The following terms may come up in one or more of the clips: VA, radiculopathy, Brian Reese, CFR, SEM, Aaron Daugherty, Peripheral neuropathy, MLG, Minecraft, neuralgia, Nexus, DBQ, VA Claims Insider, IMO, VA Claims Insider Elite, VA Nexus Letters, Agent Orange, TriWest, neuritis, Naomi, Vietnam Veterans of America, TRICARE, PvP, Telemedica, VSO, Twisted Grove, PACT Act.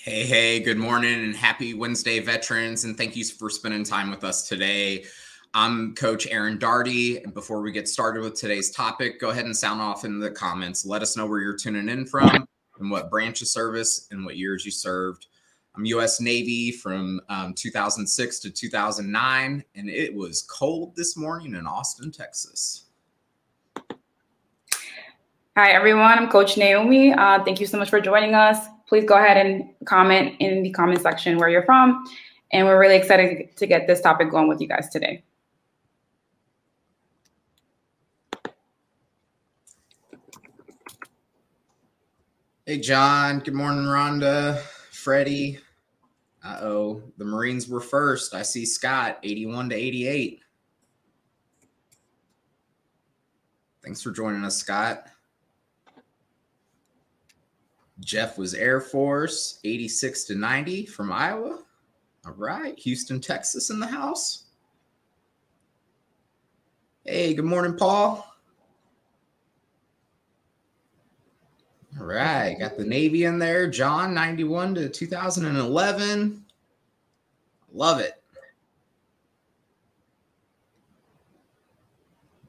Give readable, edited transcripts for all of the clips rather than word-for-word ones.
Hey, hey, good morning and happy Wednesday, veterans. And thank you for spending time with us today. I'm Coach Aaron Daugherty. And before we get started with today's topic, go ahead and sound off in the comments. Let us know where you're tuning in from and what branch of service and what years you served. I'm U.S. Navy from 2006 to 2009, and it was cold this morning in Austin, Texas. Hi, everyone. I'm Coach Naomi. Thank you so much for joining us. Please go ahead and comment in the comment section where you're from. And we're really excited to get this topic going with you guys today. Hey, John. Good morning, Rhonda, Freddie. Uh-oh, the Marines were first. I see Scott, 81 to 88. Thanks for joining us, Scott. Jeff was Air Force, 86 to 90 from Iowa. All right, Houston, Texas in the house. Hey, good morning, Paul. All right, got the Navy in there. John, 91 to 2011. Love it.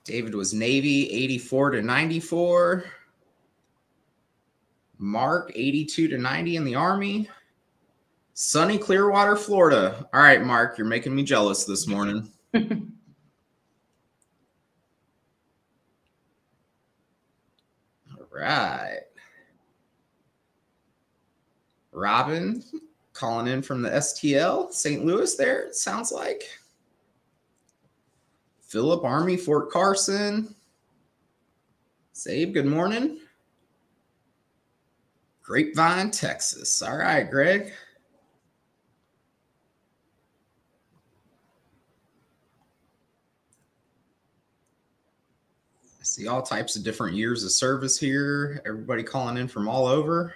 David was Navy, 84 to 94. Mark, 82 to 90 in the Army. Sunny Clearwater, Florida. All right, Mark, you're making me jealous this morning. All right. Robin calling in from the STL, St. Louis there, it sounds like. Philip, Army, Fort Carson. Save, good morning. Grapevine, Texas. All right, Greg. I see all types of different years of service here. Everybody calling in from all over.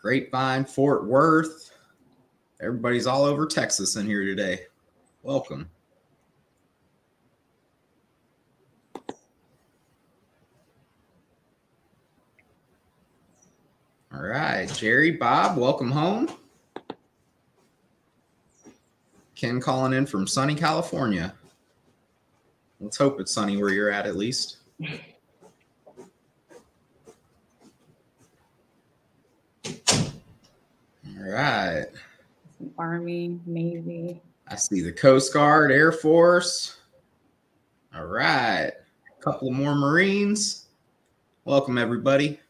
Grapevine, Fort Worth. Everybody's all over Texas in here today. Welcome. All right, Jerry, Bob, welcome home. Ken calling in from sunny California. Let's hope it's sunny where you're at least. All right. Army, Navy. I see the Coast Guard, Air Force. All right. A couple more Marines. Welcome, everybody.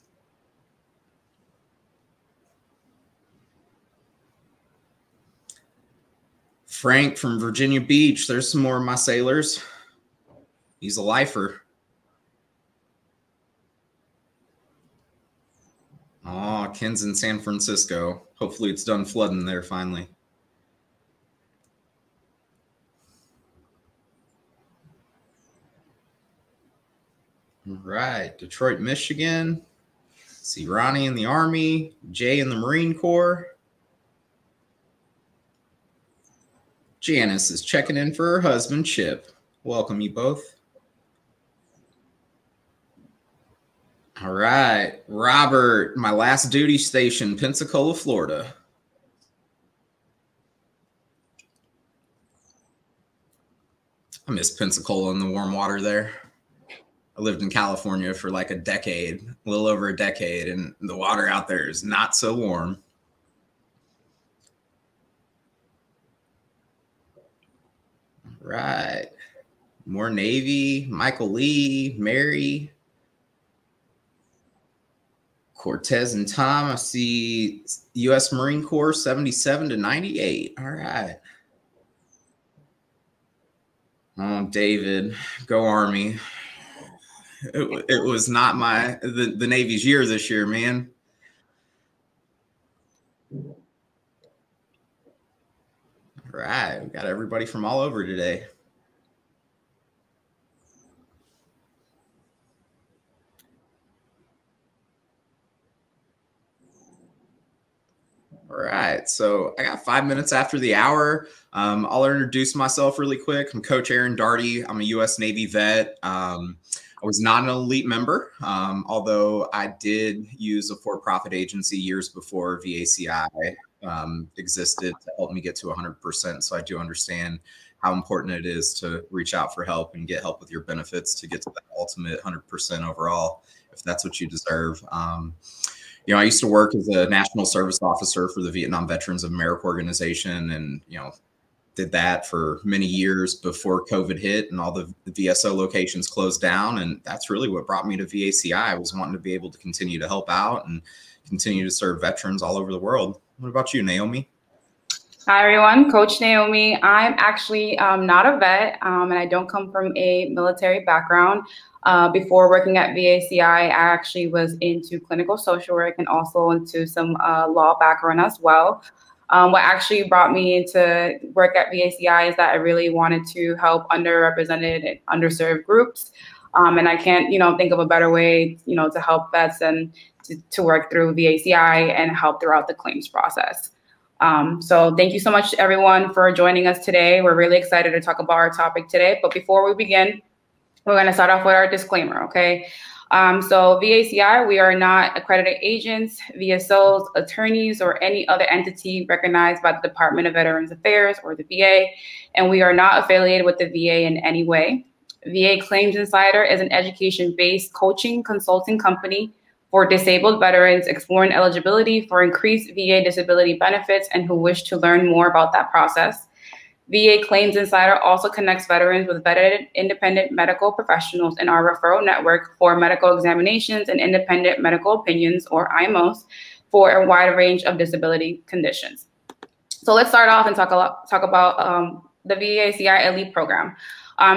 Frank from Virginia Beach. There's some more of my sailors. He's a lifer. Oh, Ken's in San Francisco. Hopefully it's done flooding there finally. All right, Detroit, Michigan. See Ronnie in the Army, Jay in the Marine Corps. Janice is checking in for her husband, Chip. Welcome you both. All right. Robert, my last duty station, Pensacola, Florida. I miss Pensacola and the warm water there. I lived in California for like a decade, a little over a decade, and the water out there is not so warm. Right. More Navy, Michael Lee, Mary, Cortez and Tom. I see U.S. Marine Corps, 77 to 98. All right. Oh, David, go Army. It was not the Navy's year this year, man. All right, we got everybody from all over today. All right, so I got 5 minutes after the hour. I'll introduce myself really quick. I'm Coach Aaron Daugherty. I'm a U.S. Navy vet. I was not an elite member, although I did use a for-profit agency years before VACI existed to help me get to 100%. So I do understand how important it is to reach out for help and get help with your benefits to get to that ultimate 100% overall, if that's what you deserve. You know, I used to work as a national service officer for the Vietnam Veterans of America organization, and, you know, did that for many years before COVID hit and all the VSO locations closed down. And that's really what brought me to VACI. I was wanting to be able to continue to help out and continue to serve veterans all over the world. What about you, Naomi? Hi, everyone. Coach Naomi. I'm actually not a vet, and I don't come from a military background. Before working at VACI, I actually was into clinical social work and also into some law background as well. What actually brought me into work at VACI is that I really wanted to help underrepresented and underserved groups. And I can't, you know, think of a better way, you know, to help vets and to work through VACI and help throughout the claims process. So thank you so much, everyone, for joining us today. We're really excited to talk about our topic today. But before we begin, we're going to start off with our disclaimer, okay? So VACI, we are not accredited agents, VSOs, attorneys, or any other entity recognized by the Department of Veterans Affairs or the VA, and we are not affiliated with the VA in any way. VA Claims Insider is an education-based coaching consulting company for disabled veterans exploring eligibility for increased VA disability benefits and who wish to learn more about that process. VA Claims Insider also connects veterans with vetted independent medical professionals in our referral network for medical examinations and independent medical opinions, or IMOs, for a wide range of disability conditions. So let's start off and talk about the VACI Elite Program.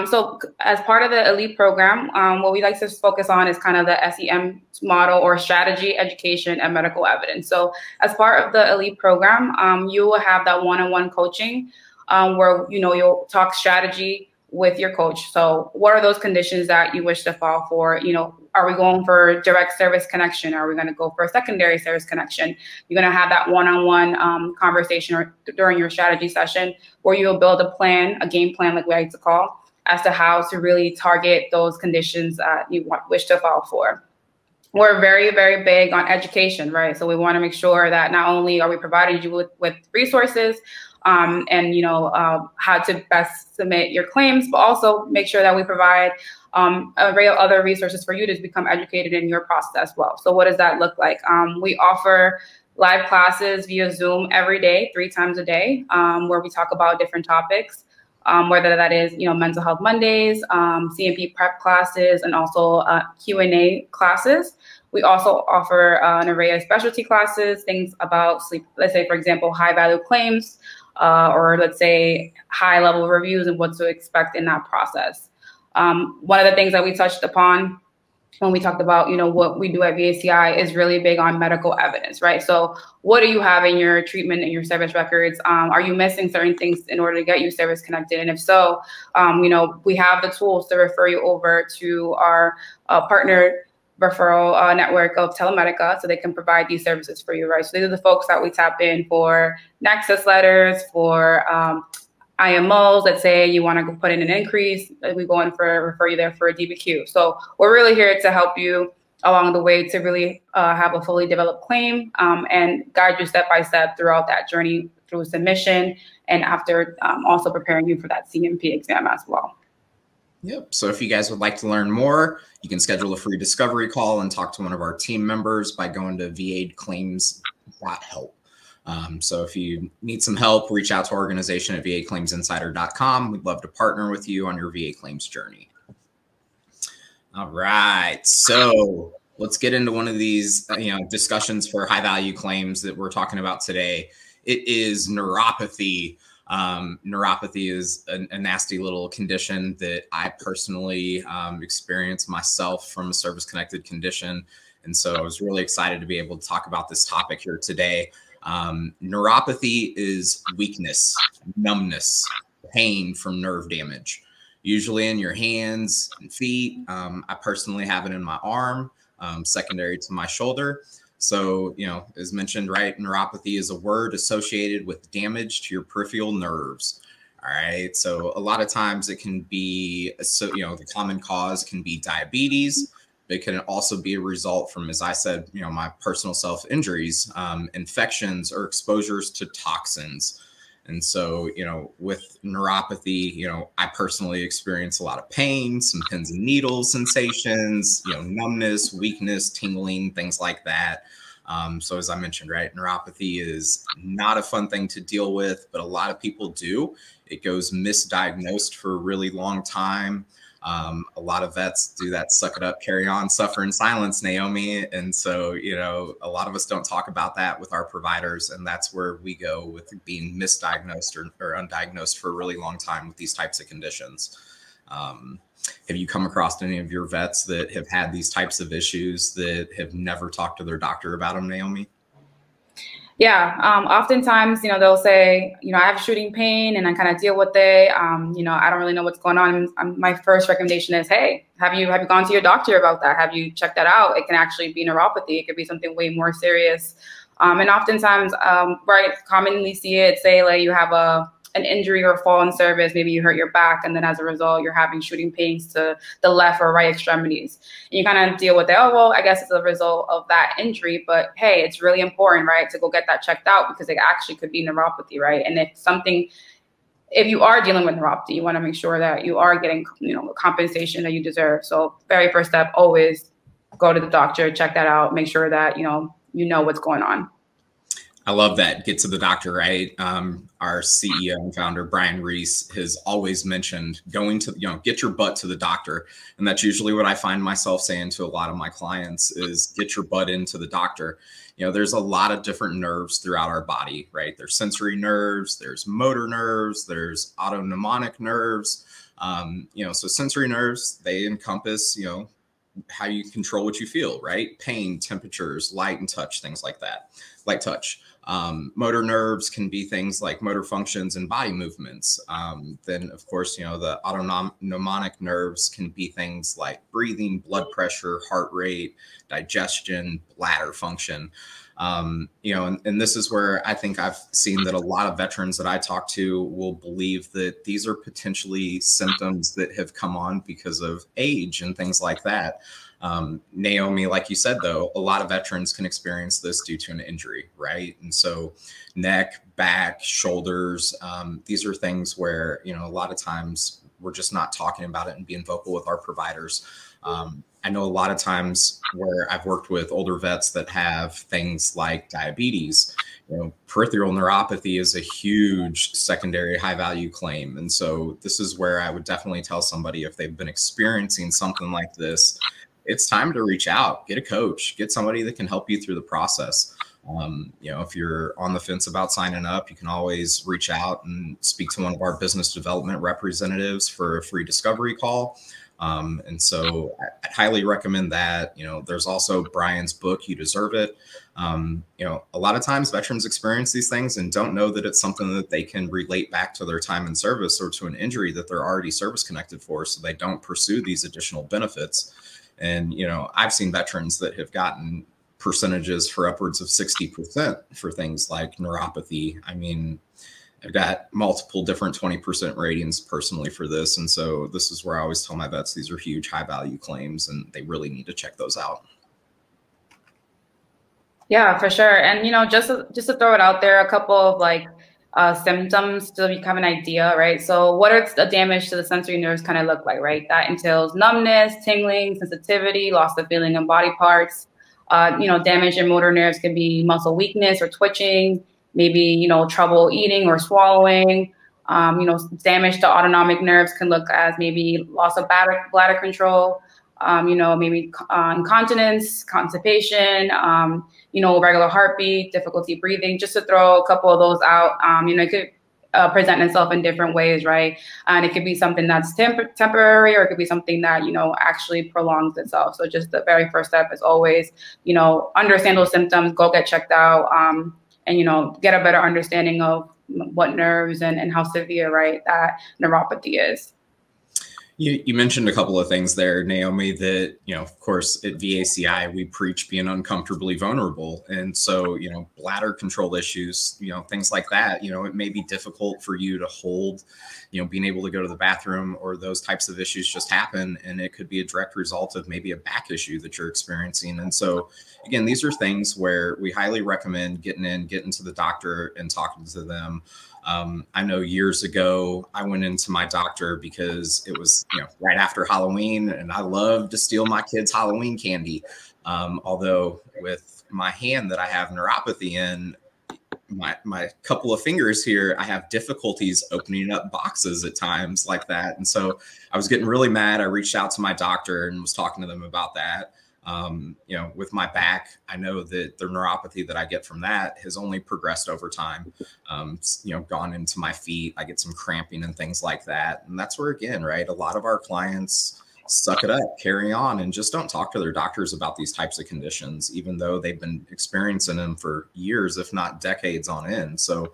So as part of the Elite Program, what we like to focus on is kind of the SEM model, or strategy, education, and medical evidence. So as part of the Elite Program, you will have that one-on-one coaching where, you know, you'll talk strategy with your coach. So what are those conditions that you wish to file for? You know, are we going for direct service connection? Are we going to go for a secondary service connection? You're going to have that one-on-one conversation or during your strategy session where you'll build a plan, a game plan, like we like to call, as to how to really target those conditions you wish to file for. We're very, very big on education, right? So we want to make sure that not only are we providing you with resources and, you know, how to best submit your claims, but also make sure that we provide a array of other resources for you to become educated in your process as well. So what does that look like? We offer live classes via Zoom every day, 3 times a day, where we talk about different topics. Whether that is, you know, Mental Health Mondays, C&P prep classes, and also Q&A classes. We also offer an array of specialty classes, things about sleep, let's say, for example, high-value claims, or let's say high-level reviews and what to expect in that process. One of the things that we touched upon when we talked about, you know, what we do at VACI is really big on medical evidence, right? So what do you have in your treatment and your service records? Are you missing certain things in order to get you service connected? And if so, you know, we have the tools to refer you over to our partner referral network of Telemedica, so they can provide these services for you, right? So these are the folks that we tap in for Nexus Letters, for IMOs. Let's say you want to put in an increase, we go in for refer you there for a DBQ. So we're really here to help you along the way to really have a fully developed claim and guide you step by step throughout that journey through submission and after also preparing you for that C&P exam as well. Yep. So if you guys would like to learn more, you can schedule a free discovery call and talk to one of our team members by going to vaclaims.help. So if you need some help, reach out to our organization at vaclaimsinsider.com. We'd love to partner with you on your VA claims journey. All right. So let's get into one of these, you know, discussions for high value claims that we're talking about today. It is neuropathy. Neuropathy is a nasty little condition that I personally experienced myself from a service-connected condition. And so I was really excited to be able to talk about this topic here today. Neuropathy is weakness, numbness, pain from nerve damage, usually in your hands and feet. I personally have it in my arm, secondary to my shoulder. So, you know, as mentioned, right, neuropathy is a word associated with damage to your peripheral nerves. All right. So a lot of times it can be, so, you know, the common cause can be diabetes, but it can also be a result from, as I said, you know, my personal self-injuries, infections or exposures to toxins. And so, you know, with neuropathy, you know, I personally experience a lot of pain, some pins and needles sensations, you know, numbness, weakness, tingling, things like that. So as I mentioned, right, neuropathy is not a fun thing to deal with, but a lot of people do. It goes misdiagnosed for a really long time. A lot of vets do that suck it up, carry on, suffer in silence, Naomi. And so, you know, a lot of us don't talk about that with our providers. And that's where we go with being misdiagnosed or undiagnosed for a really long time with these types of conditions. Have you come across any of your vets that have had these types of issues that have never talked to their doctor about them, Naomi? Yeah. Oftentimes, you know, they'll say, you know, I have shooting pain and I kind of deal with it. You know, I don't really know what's going on. My first recommendation is, hey, have you gone to your doctor about that? Have you checked that out? It can actually be neuropathy. It could be something way more serious. And oftentimes, right, commonly see it, say like you have an injury or a fall in service, maybe you hurt your back, and then as a result, you're having shooting pains to the left or right extremities. And you kind of deal with it, oh, well, I guess it's a result of that injury, but hey, it's really important, right, to go get that checked out because it actually could be neuropathy, right? And if you are dealing with neuropathy, you want to make sure that you are getting, you know, compensation that you deserve. So very first step, always go to the doctor, check that out, make sure that, you know what's going on. I love that. Get to the doctor, right? Our CEO and founder, Brian Reese, has always mentioned going to, you know, get your butt to the doctor. And that's usually what I find myself saying to a lot of my clients is get your butt into the doctor. You know, there's a lot of different nerves throughout our body, right? There's sensory nerves, there's motor nerves, there's autonomic nerves. You know, so sensory nerves, they encompass, you know, how you control what you feel, right? Pain, temperatures, light and touch, things like that, light touch. Motor nerves can be things like motor functions and body movements. Then, of course, you know, the autonomic nerves can be things like breathing, blood pressure, heart rate, digestion, bladder function. You know, and this is where I think I've seen that a lot of veterans that I talk to will believe that these are potentially symptoms that have come on because of age and things like that. Naomi, like you said, though, a lot of veterans can experience this due to an injury, right? And so neck, back, shoulders, these are things where, you know, a lot of times we're just not talking about it and being vocal with our providers. I know a lot of times where I've worked with older vets that have things like diabetes, you know, peripheral neuropathy is a huge secondary high value claim. And so this is where I would definitely tell somebody if they've been experiencing something like this, it's time to reach out, get a coach, get somebody that can help you through the process. You know, if you're on the fence about signing up, you can always reach out and speak to one of our business development representatives for a free discovery call. And so I highly recommend that. You know, there's also Brian's book, You Deserve It. You know, a lot of times veterans experience these things and don't know that it's something that they can relate back to their time in service or to an injury that they're already service connected for. So they don't pursue these additional benefits. And, you know, I've seen veterans that have gotten percentages for upwards of 60% for things like neuropathy. I mean, I've got multiple different 20% ratings personally for this. And so this is where I always tell my vets, these are huge high value claims and they really need to check those out. Yeah, for sure. And, you know, just to throw it out there, a couple of like symptoms to become an idea, right? So what are the damage to the sensory nerves kind of look like, right? That entails numbness, tingling, sensitivity, loss of feeling in body parts. You know, damage in motor nerves can be muscle weakness or twitching, maybe, you know, trouble eating or swallowing. You know, damage to autonomic nerves can look as maybe loss of bladder control, you know, maybe incontinence, constipation, you know, regular heartbeat, difficulty breathing, just to throw a couple of those out. You know, it could present itself in different ways, right? And it could be something that's temporary, or it could be something that, you know, actually prolongs itself. So just the very first step is always, you know, understand those symptoms, go get checked out, and, you know, get a better understanding of what nerves and how severe, right, that neuropathy is. You mentioned a couple of things there, Naomi, that, you know, of course, at VACI, we preach being uncomfortably vulnerable. And so, you know, bladder control issues, you know, things like that, you know, it may be difficult for you to hold, you know, being able to go to the bathroom, or those types of issues just happen. And it could be a direct result of maybe a back issue that you're experiencing. And so, again, these are things where we highly recommend getting to the doctor and talking to them. I know years ago I went into my doctor because it was, you know, right after Halloween, and I love to steal my kids' Halloween candy. Although with my hand that I have neuropathy in, my couple of fingers here, I have difficulties opening up boxes at times like that. And so I was getting really mad. I reached out to my doctor and was talking to them about that. You know, with my back, I know that the neuropathy that I get from that has only progressed over time, you know, gone into my feet. I get some cramping and things like that. And that's where, again, right, a lot of our clients suck it up, carry on, and just don't talk to their doctors about these types of conditions, even though they've been experiencing them for years, if not decades on end. So,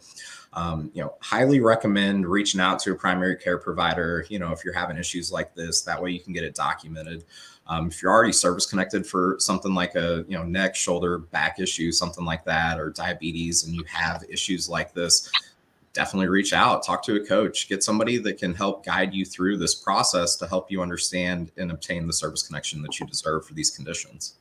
you know, highly recommend reaching out to a primary care provider, you know, if you're having issues like this, that way you can get it documented. If you're already service connected for something like a, you know, neck, shoulder, back issue, something like that, or diabetes, and you have issues like this, definitely reach out, talk to a coach, get somebody that can help guide you through this process to help you understand and obtain the service connection that you deserve for these conditions.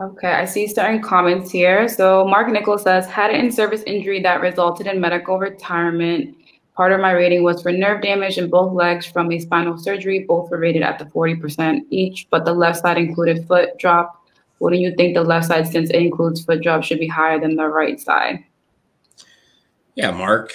Okay, I see certain comments here. So Mark Nichols says, had an in-service injury that resulted in medical retirement. Part of my rating was for nerve damage in both legs from a spinal surgery. Both were rated at the 40% each, but the left side included foot drop. Wouldn't you think the left side, since it includes foot drop, should be higher than the right side? Yeah, Mark,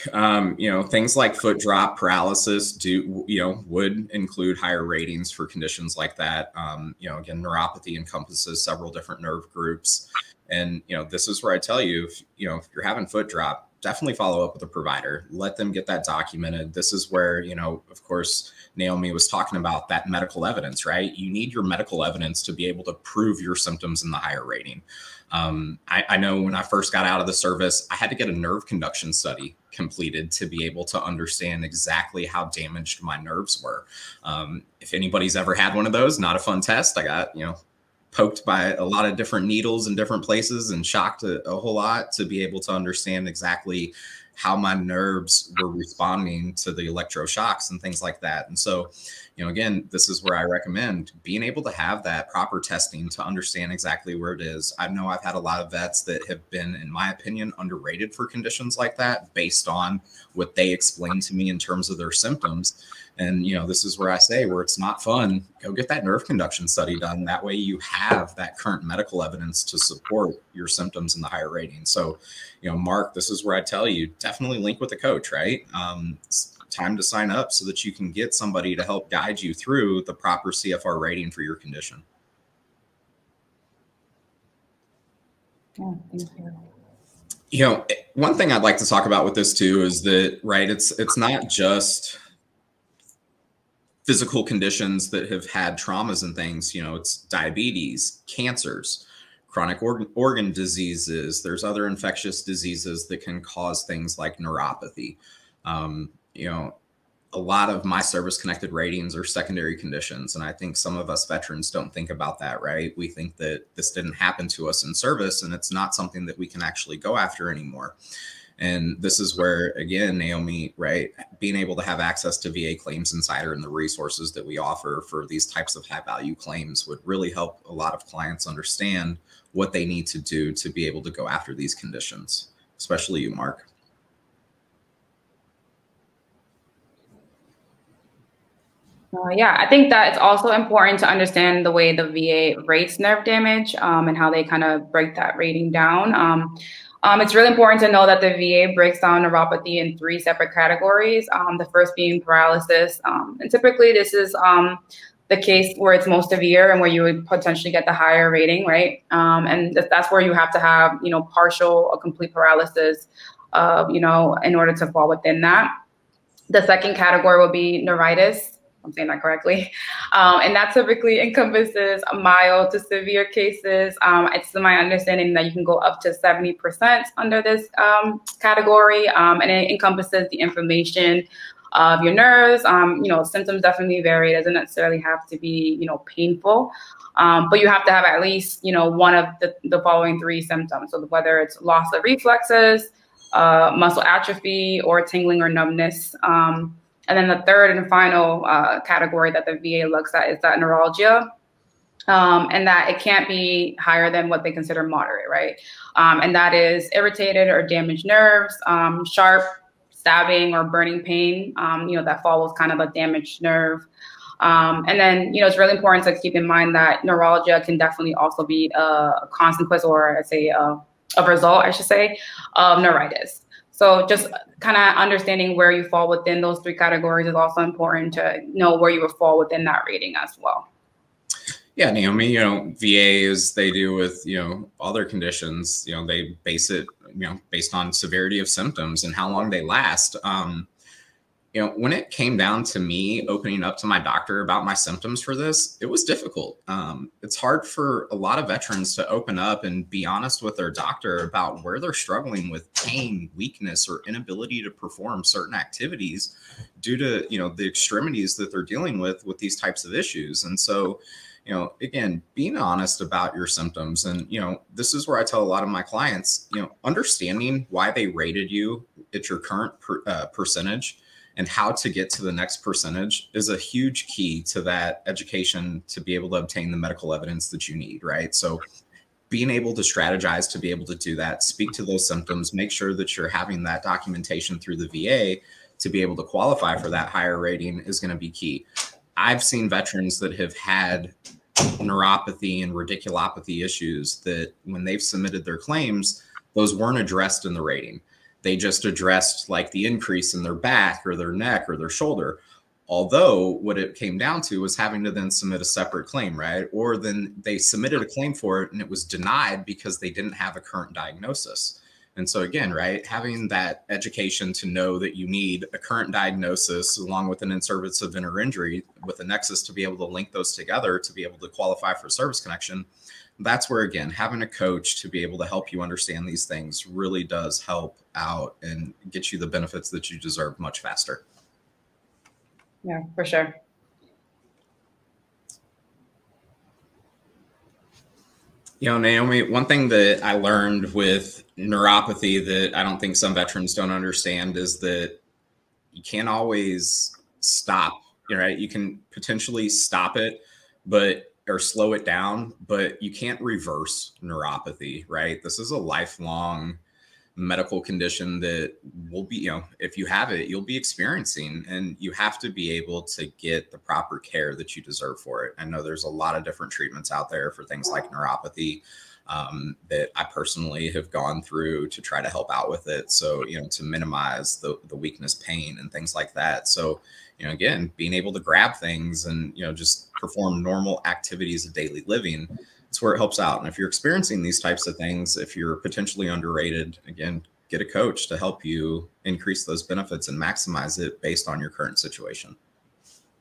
you know, things like foot drop, paralysis do, you know, would include higher ratings for conditions like that. You know, again, neuropathy encompasses several different nerve groups. And, you know, this is where I tell you, if, you know, if you're having foot drop, definitely follow up with a provider, let them get that documented. This is where, you know, of course, Naomi was talking about that medical evidence, right? You need your medical evidence to be able to prove your symptoms in the higher rating. I know when I first got out of the service, I had to get a nerve conduction study completed to be able to understand exactly how damaged my nerves were. If anybody's ever had one of those, not a fun test. I got, you know, poked by a lot of different needles in different places and shocked a whole lot to be able to understand exactly how my nerves were responding to the electroshocks and things like that. And so, you know, again, this is where I recommend being able to have that proper testing to understand exactly where it is. I know I've had a lot of vets that have been, in my opinion, underrated for conditions like that based on what they explained to me in terms of their symptoms. And, you know, this is where I say, where it's not fun, go get that nerve conduction study done. That way you have that current medical evidence to support your symptoms in the higher rating. So, you know, Mark, this is where I tell you, definitely link with a coach, right? It's time to sign up so that you can get somebody to help guide you through the proper CFR rating for your condition. Yeah, thank you. You know, one thing I'd like to talk about with this too is that, right, it's not just physical conditions that have had traumas and things, you know, it's diabetes, cancers, chronic organ diseases. There's other infectious diseases that can cause things like neuropathy. You know, a lot of my service-connected ratings are secondary conditions. And I think some of us veterans don't think about that, right? We think that this didn't happen to us in service and it's not something that we can actually go after anymore. And this is where, again, Naomi, right, being able to have access to VA Claims Insider and the resources that we offer for these types of high-value claims would really help a lot of clients understand what they need to do to be able to go after these conditions, especially you, Mark. Yeah, I think that it's also important to understand the way the VA rates nerve damage and how they kind of break that rating down. It's really important to know that the VA breaks down neuropathy in 3 separate categories, the first being paralysis. And typically this is the case where it's most severe and where you would potentially get the higher rating, right? And that's where you have to have, you know, partial or complete paralysis, you know, in order to fall within that. The second category will be neuritis. I'm saying that correctly. And that typically encompasses mild to severe cases. It's my understanding that you can go up to 70% under this category, and it encompasses the information of your nerves. You know, symptoms definitely vary. It doesn't necessarily have to be, you know, painful, but you have to have at least, you know, one of the following three symptoms. So whether it's loss of reflexes, muscle atrophy, or tingling or numbness. And then the third and final category that the VA looks at is that neuralgia, and that it can't be higher than what they consider moderate, right? And that is irritated or damaged nerves, sharp stabbing or burning pain, you know, that follows kind of a damaged nerve. And then, you know, it's really important to keep in mind that neuralgia can definitely also be a consequence, or I'd say a result, I should say, of neuritis. So just kind of understanding where you fall within those three categories is also important to know where you would fall within that rating as well. Yeah, Naomi, you know, VA, as they do with, you know, other conditions, you know, they base it, you know, based on severity of symptoms and how long they last. You know, when it came down to me opening up to my doctor about my symptoms for this, it was difficult. It's hard for a lot of veterans to open up and be honest with their doctor about where they're struggling with pain, weakness, or inability to perform certain activities due to, you know, the extremities that they're dealing with these types of issues. And so, you know, again, being honest about your symptoms. And, you know, this is where I tell a lot of my clients, you know, understanding why they rated you at your current percentage and how to get to the next percentage is a huge key to that education to be able to obtain the medical evidence that you need, right? So being able to strategize to be able to do that, speak to those symptoms, make sure that you're having that documentation through the VA to be able to qualify for that higher rating is going to be key. I've seen veterans that have had neuropathy and radiculopathy issues that when they've submitted their claims, those weren't addressed in the rating. They just addressed like the increase in their back or their neck or their shoulder. Although what it came down to was having to then submit a separate claim, right? Or then they submitted a claim for it and it was denied because they didn't have a current diagnosis. And so again, right, having that education to know that you need a current diagnosis along with an in-service event or injury with a nexus to be able to link those together to be able to qualify for service connection. That's where, again, having a coach to be able to help you understand these things really does help out and get you the benefits that you deserve much faster. Yeah, for sure. You know, Naomi, one thing that I learned with neuropathy that I don't think some veterans don't understand is that you can't always stop, right? You can potentially stop it, but or slow it down, but you can't reverse neuropathy, right? This is a lifelong medical condition that will be, you know, if you have it, you'll be experiencing, and you have to be able to get the proper care that you deserve for it. I know there's a lot of different treatments out there for things like neuropathy that I personally have gone through to try to help out with it. So, you know, to minimize the weakness, pain, and things like that. So, you know, again, being able to grab things and, you know, just perform normal activities of daily living, it's where it helps out. And if you're experiencing these types of things, if you're potentially underrated, again, get a coach to help you increase those benefits and maximize it based on your current situation.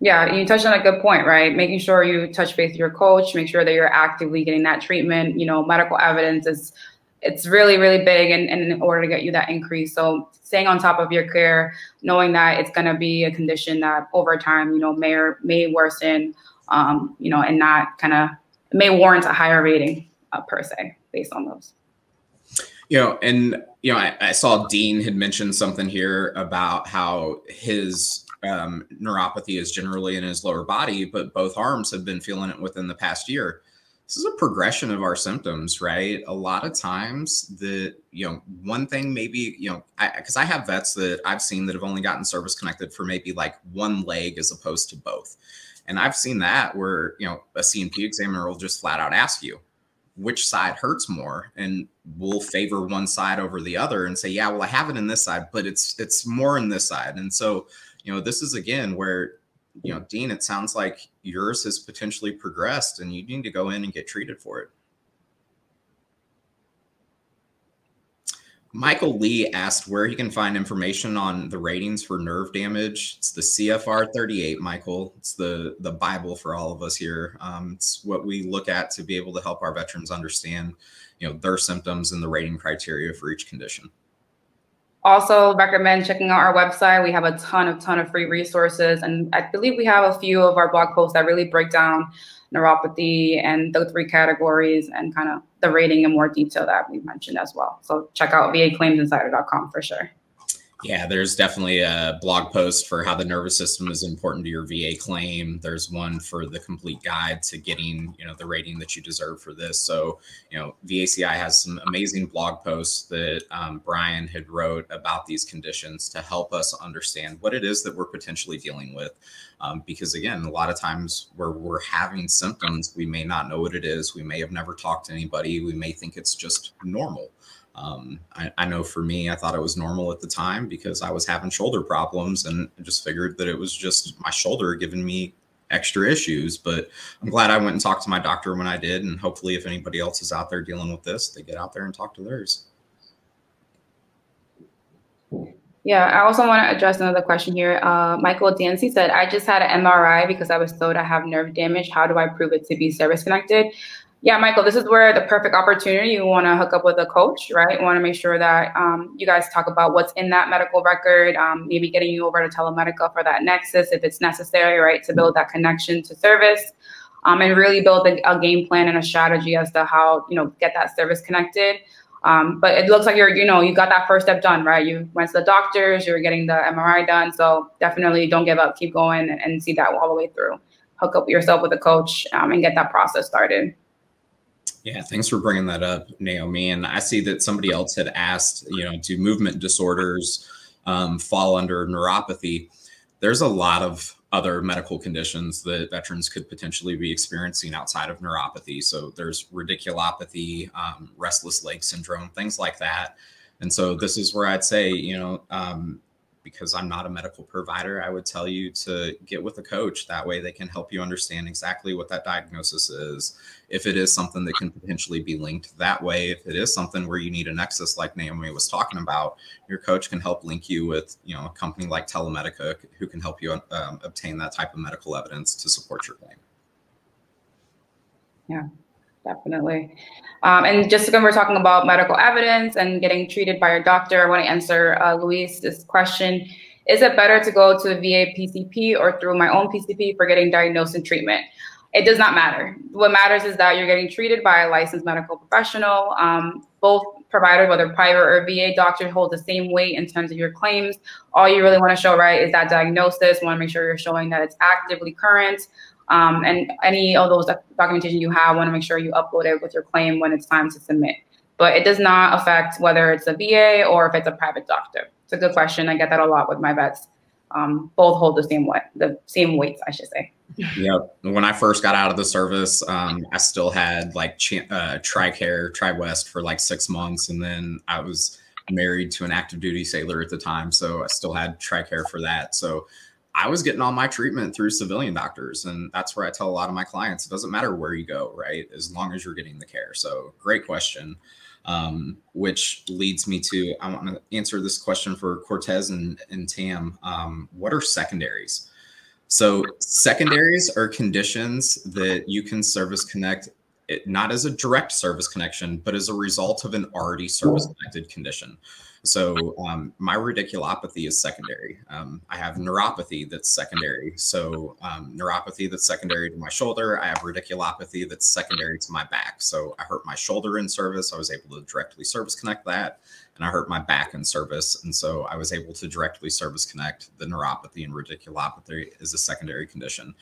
Yeah, you touched on a good point, right? Making sure you touch base with your coach, make sure that you're actively getting that treatment. You know, medical evidence is, it's really, really big and in order to get you that increase. So staying on top of your care, knowing that it's going to be a condition that over time, you know, may worsen, you know, and not kind of may warrant a higher rating per se based on those. You know, and, you know, I saw Dean had mentioned something here about how his neuropathy is generally in his lower body, but both arms have been feeling it within the past year. This is a progression of our symptoms, right? A lot of times the, you know, one thing maybe, you know, because I have vets that I've seen that have only gotten service connected for maybe like one leg as opposed to both. And I've seen that where, you know, a C&P examiner will just flat out ask you which side hurts more and will favor one side over the other and say, yeah, well, I have it in this side, but it's more in this side. And so, you know, this is again where, you know, Dean, it sounds like yours has potentially progressed and you need to go in and get treated for it. Michael Lee asked where he can find information on the ratings for nerve damage. It's the CFR 38, Michael. It's the Bible for all of us here. It's what we look at to be able to help our veterans understand, you know, their symptoms and the rating criteria for each condition. Also recommend checking out our website. We have a ton of free resources. And I believe we have a few of our blog posts that really break down neuropathy and the 3 categories and kind of the rating in more detail that we mentioned as well. So check out vaclaimsinsider.com for sure. Yeah, there's definitely a blog post for how the nervous system is important to your VA claim. There's one for the complete guide to getting, you know, the rating that you deserve for this. So, you know, VACI has some amazing blog posts that Brian had wrote about these conditions to help us understand what it is that we're potentially dealing with. Because again, a lot of times where we're having symptoms, we may not know what it is. We may have never talked to anybody. We may think it's just normal. I know for me, I thought it was normal at the time because I was having shoulder problems and I just figured that it was just my shoulder giving me extra issues. But I'm glad I went and talked to my doctor when I did. And hopefully if anybody else is out there dealing with this, they get out there and talk to theirs. Yeah, I also want to address another question here. Michael Dancy said, I just had an MRI because I was told I have nerve damage. How do I prove it to be service connected? Yeah, Michael, this is where the perfect opportunity. You want to hook up with a coach, right? You want to make sure that you guys talk about what's in that medical record, maybe getting you over to Telemedica for that nexus if it's necessary, right, to build that connection to service and really build a game plan and a strategy as to how, you know, get that service connected. But it looks like you're, you know, you got that first step done, right? You went to the doctors, you were getting the MRI done. So definitely don't give up, keep going and see that all the way through. Hook up yourself with a coach and get that process started. Yeah, thanks for bringing that up, Naomi. And I see that somebody else had asked, you know, do movement disorders fall under neuropathy? There's a lot of other medical conditions that veterans could potentially be experiencing outside of neuropathy. So there's radiculopathy, restless leg syndrome, things like that. And so this is where I'd say, you know, because I'm not a medical provider, I would tell you to get with a coach. That way they can help you understand exactly what that diagnosis is. If it is something that can potentially be linked that way, if it is something where you need a nexus like Naomi was talking about, your coach can help link you with, you know, a company like Telemedica who can help you obtain that type of medical evidence to support your claim. Yeah. Definitely. And just because we're talking about medical evidence and getting treated by your doctor, I want to answer Luis's question. Is it better to go to a VA PCP or through my own PCP for getting diagnosed and treatment? It does not matter. What matters is that you're getting treated by a licensed medical professional. Both providers, whether private or VA doctor, hold the same weight in terms of your claims. All you really want to show, right, is that diagnosis. You want to make sure you're showing that it's actively current. And any of those documentation you have, want to make sure you upload it with your claim when it's time to submit. But it does not affect whether it's a VA or if it's a private doctor. It's a good question. I get that a lot with my vets. Both hold the same weights, I should say. Yeah. When I first got out of the service, I still had like TriCare, TriWest for like 6 months. And then I was married to an active duty sailor at the time. So I still had TriCare for that. So I was getting all my treatment through civilian doctors. And that's where I tell a lot of my clients, it doesn't matter where you go, right? As long as you're getting the care. So great question, which leads me to, I want to answer this question for Cortez and Tam. What are secondaries? So secondaries are conditions that you can service connect, not as a direct service connection, but as a result of an already service connected condition. So my radiculopathy is secondary. I have neuropathy that's secondary. So neuropathy that's secondary to my shoulder. I have radiculopathy that's secondary to my back. So I hurt my shoulder in service. I was able to directly service connect that. And I hurt my back in service. And so I was able to directly service connect the neuropathy and radiculopathy as a secondary condition.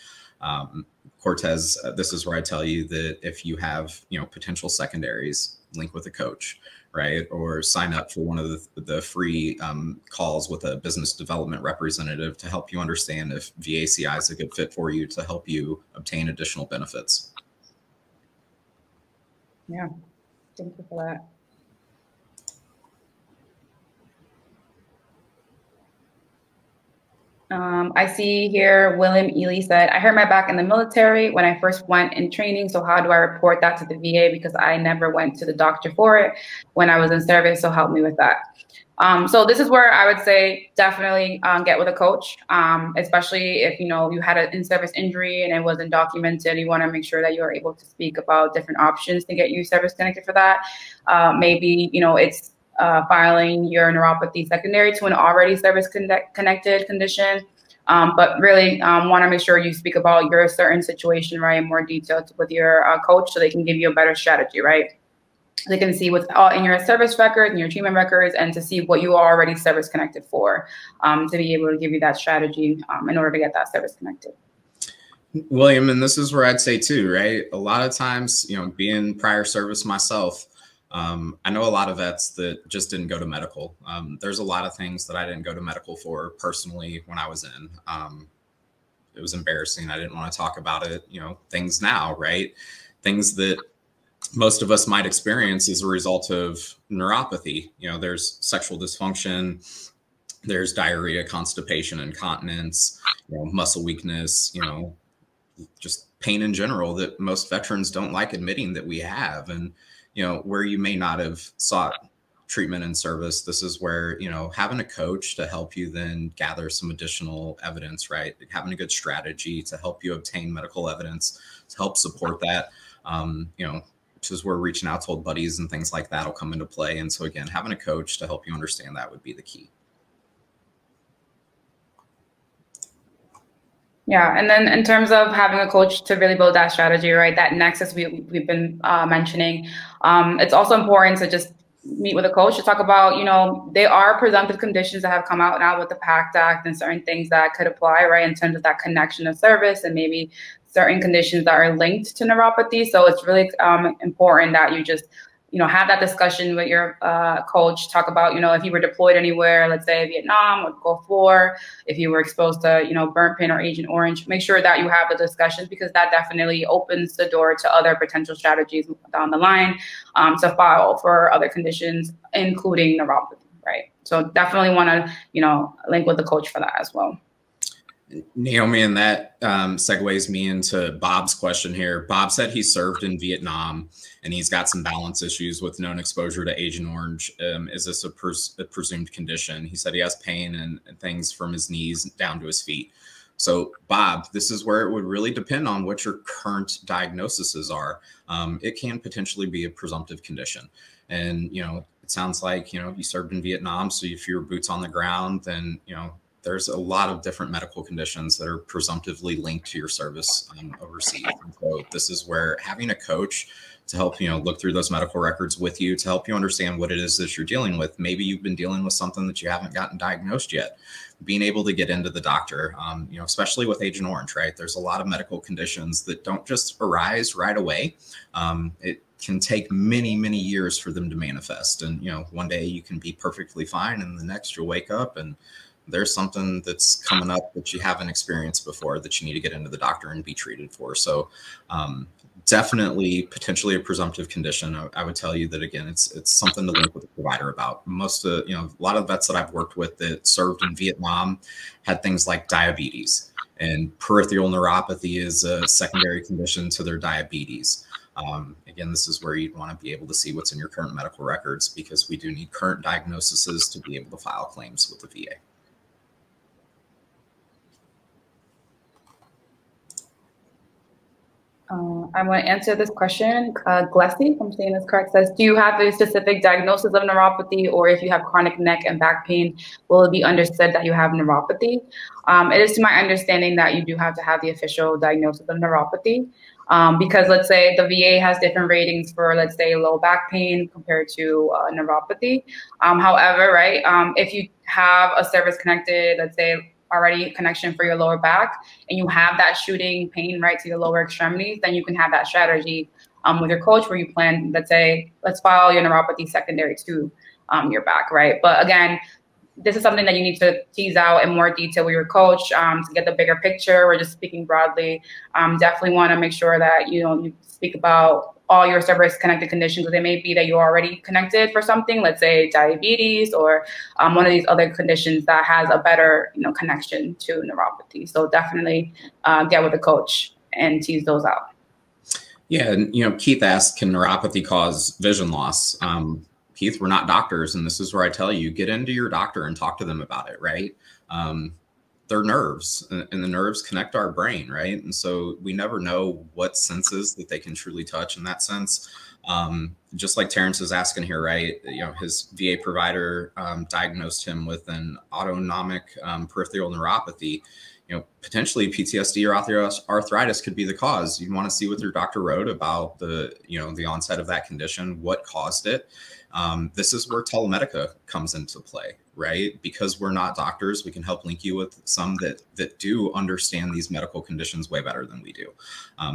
Cortez, this is where I tell you that if you have, you know, potential secondaries, link with a coach, right? Or sign up for one of the free calls with a business development representative to help you understand if VACI is a good fit for you to help you obtain additional benefits. Yeah, thank you for that. I see here William Ely said, I hurt my back in the military when I first went in training, so how do I report that to the VA because I never went to the doctor for it when I was in service, so help me with that. So this is where I would say definitely get with a coach, especially if you had an in-service injury and it wasn't documented. You want to make sure that you are able to speak about different options to get you service connected for that. Maybe it's filing your neuropathy secondary to an already service connected condition. But really want to make sure you speak about your certain situation, right, in more detail with your coach so they can give you a better strategy, right? They can see what's in your service records and your treatment records and to see what you are already service connected for, to be able to give you that strategy in order to get that service connected. William, and this is where I'd say too, right? A lot of times, being prior service myself, I know a lot of vets that just didn't go to medical. There's a lot of things that I didn't go to medical for personally when I was in. It was embarrassing. I didn't want to talk about it. Things now, right? Things that most of us might experience as a result of neuropathy. There's sexual dysfunction, there's diarrhea, constipation, incontinence, muscle weakness, just pain in general that most veterans don't like admitting that we have. And, where you may not have sought treatment and service, this is where, having a coach to help you then gather some additional evidence, right? Having a good strategy to help you obtain medical evidence to help support that, which is where reaching out to old buddies and things like that will come into play. And so again, having a coach to help you understand that would be the key. Yeah, and then in terms of having a coach to really build that strategy, right, that nexus we've been mentioning, it's also important to just meet with a coach to talk about, there are presumptive conditions that have come out now with the PACT Act and certain things that could apply, right, in terms of that connection of service and maybe certain conditions that are linked to neuropathy. So it's really important that you just have that discussion with your coach, talk about, if you were deployed anywhere, let's say Vietnam or Gulf War, if you were exposed to, burnt pin or Agent Orange, make sure that you have the discussions because that definitely opens the door to other potential strategies down the line to file for other conditions, including neuropathy, right? So definitely want to, link with the coach for that as well. Naomi, and that segues me into Bob's question here. Bob said he served in Vietnam and he's got some balance issues with known exposure to Agent Orange. Is this a presumed condition? He said he has pain and things from his knees down to his feet. So Bob, this is where it would really depend on what your current diagnoses are. It can potentially be a presumptive condition. And, it sounds like, you served in Vietnam. So if your boots on the ground, then, there's a lot of different medical conditions that are presumptively linked to your service overseas. And so this is where having a coach to help, look through those medical records with you, to help you understand what it is that you're dealing with. Maybe you've been dealing with something that you haven't gotten diagnosed yet. Being able to get into the doctor, especially with Agent Orange, right? There's a lot of medical conditions that don't just arise right away. It can take many, many years for them to manifest. And, one day you can be perfectly fine and the next you'll wake up and there's something that's coming up that you haven't experienced before that you need to get into the doctor and be treated for. So definitely potentially a presumptive condition. I would tell you that, again, it's something to link with the provider about. Most of, a lot of vets that I've worked with that served in Vietnam had things like diabetes, and peripheral neuropathy is a secondary condition to their diabetes. Again, this is where you'd want to be able to see what's in your current medical records because we do need current diagnoses to be able to file claims with the VA. I'm going to answer this question. Glessy, if I'm saying this correct, says, do you have a specific diagnosis of neuropathy, or if you have chronic neck and back pain, will it be understood that you have neuropathy? It is to my understanding that you do have to have the official diagnosis of neuropathy. Because let's say the VA has different ratings for, let's say, low back pain compared to neuropathy. However, right, if you have a service-connected, let's say, already connection for your lower back and you have that shooting pain right to your lower extremities, then you can have that strategy with your coach where you plan, let's say, let's file your neuropathy secondary to your back, right? But again, this is something that you need to tease out in more detail with your coach to get the bigger picture. We're just speaking broadly. Definitely want to make sure that you speak about all your service-connected conditions, because it may be that you're already connected for something, let's say diabetes or one of these other conditions that has a better connection to neuropathy. So definitely get with a coach and tease those out. Yeah, and Keith asked, can neuropathy cause vision loss? Keith, we're not doctors, and this is where I tell you, get into your doctor and talk to them about it, right? They're nerves, and the nerves connect our brain, right? And so we never know what senses that they can truly touch in that sense. Just like Terrence is asking here, right? His VA provider diagnosed him with an autonomic peripheral neuropathy. Potentially PTSD or arthritis could be the cause. You want to see what your doctor wrote about the, the onset of that condition, what caused it. This is where Telemedica comes into play, right? Because we're not doctors, we can help link you with some that do understand these medical conditions way better than we do.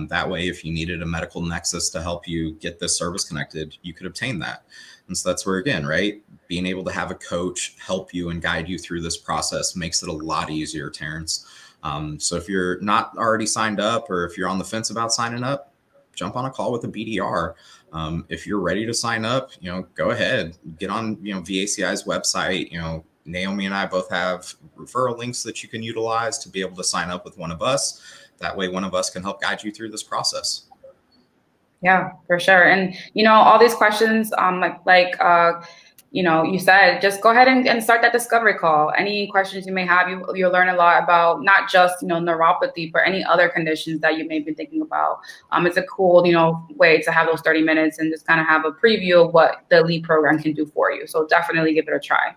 That way, if you needed a medical nexus to help you get this service connected, you could obtain that. And so that's where, again, right, being able to have a coach help you and guide you through this process makes it a lot easier, Terrence. So if you're not already signed up, or if you're on the fence about signing up, jump on a call with a BDR. If you're ready to sign up, go ahead, get on, VACI's website. Naomi and I both have referral links that you can utilize to be able to sign up with one of us. That way, one of us can help guide you through this process. Yeah, for sure. And, all these questions, you said, just go ahead and start that discovery call. Any questions you may have, you'll learn a lot about not just, neuropathy, but any other conditions that you may be thinking about. It's a cool, way to have those 30 minutes and just kind of have a preview of what the LEAD program can do for you. So definitely give it a try.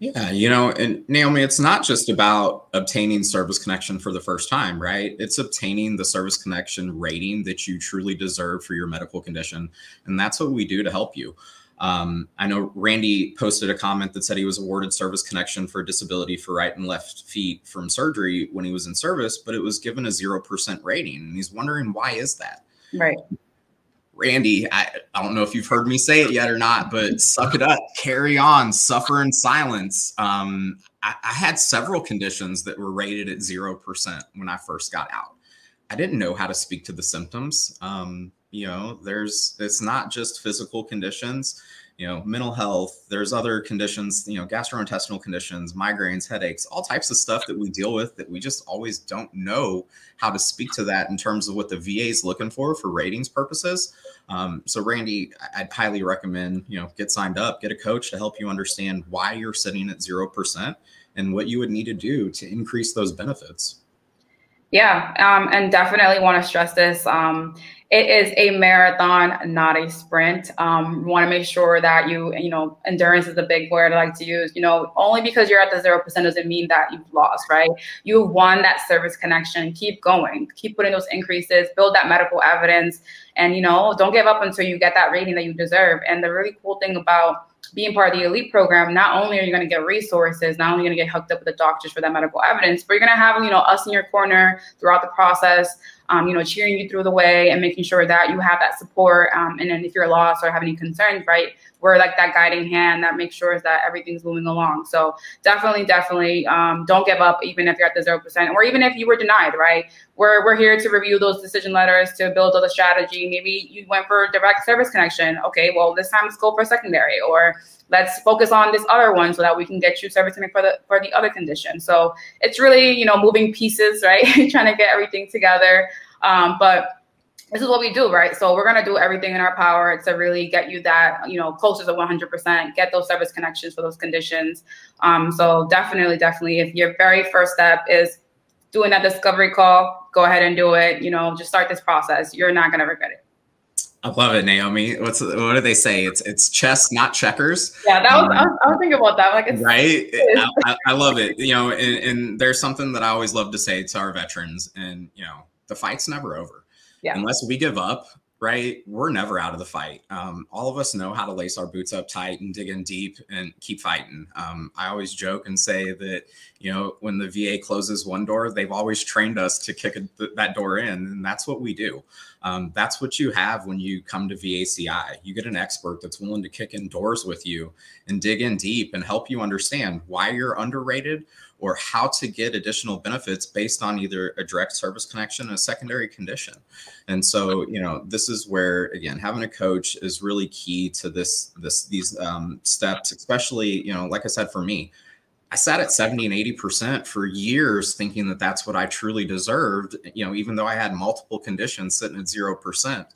Yeah, and Naomi, it's not just about obtaining service connection for the first time, right? It's obtaining the service connection rating that you truly deserve for your medical condition. And that's what we do to help you. I know Randy posted a comment that said he was awarded service connection for disability for right and left feet from surgery when he was in service, but it was given a 0% rating. And he's wondering, why is that? Right. Randy, I don't know if you've heard me say it yet or not, but suck it up, carry on, suffer in silence. I had several conditions that were rated at 0% when I first got out. I didn't know how to speak to the symptoms. It's not just physical conditions, mental health, there's other conditions, gastrointestinal conditions, migraines, headaches, all types of stuff that we deal with that we just always don't know how to speak to that in terms of what the VA is looking for ratings purposes. So Randy, I'd highly recommend, get signed up, get a coach to help you understand why you're sitting at 0% and what you would need to do to increase those benefits. Yeah, and definitely want to stress this. It is a marathon, not a sprint. Want to make sure that you endurance is a big word I like to use. Only because you're at the 0% doesn't mean that you've lost, right? You won that service connection. Keep going. Keep putting those increases. Build that medical evidence. And, don't give up until you get that rating that you deserve. And the really cool thing about being part of the elite program, not only are you going to get resources, not only are you going to get hooked up with the doctors for that medical evidence, but you're going to have, us in your corner throughout the process, cheering you through the way and making sure that you have that support. And then if you're lost or have any concerns, right, we're like that guiding hand that makes sure that everything's moving along. So definitely don't give up, even if you're at the 0% or even if you were denied, right? We're here to review those decision letters, to build other strategy. Maybe you went for direct service connection. Okay, well, this time let's go for secondary, or let's focus on this other one so that we can get you servicing for the other condition. So it's really, moving pieces, right? Trying to get everything together. But this is what we do, right? So we're going to do everything in our power to really get you that, closer to 100%, get those service connections for those conditions. So definitely, if your very first step is doing that discovery call, go ahead and do it. Just start this process. You're not going to regret it. I love it, Naomi. What do they say? It's chess, not checkers. Yeah, that was I was thinking about that. Like, it's, right? I love it. And there's something that I always love to say to our veterans, and the fight's never over. Yeah. Unless we give up, right? We're never out of the fight. All of us know how to lace our boots up tight and dig in deep and keep fighting. I always joke and say that You know, when the VA closes one door, they've always trained us to kick that door in. And that's what we do. That's what you have when you come to VACI. You get an expert that's willing to kick in doors with you and dig in deep and help you understand why you're underrated or how to get additional benefits based on either a direct service connection and a secondary condition. And so, you know, this is where, again, having a coach is really key to these steps, especially, you know, like I said, for me, I sat at 70 and 80% for years thinking that that's what I truly deserved. You know, even though I had multiple conditions sitting at 0%,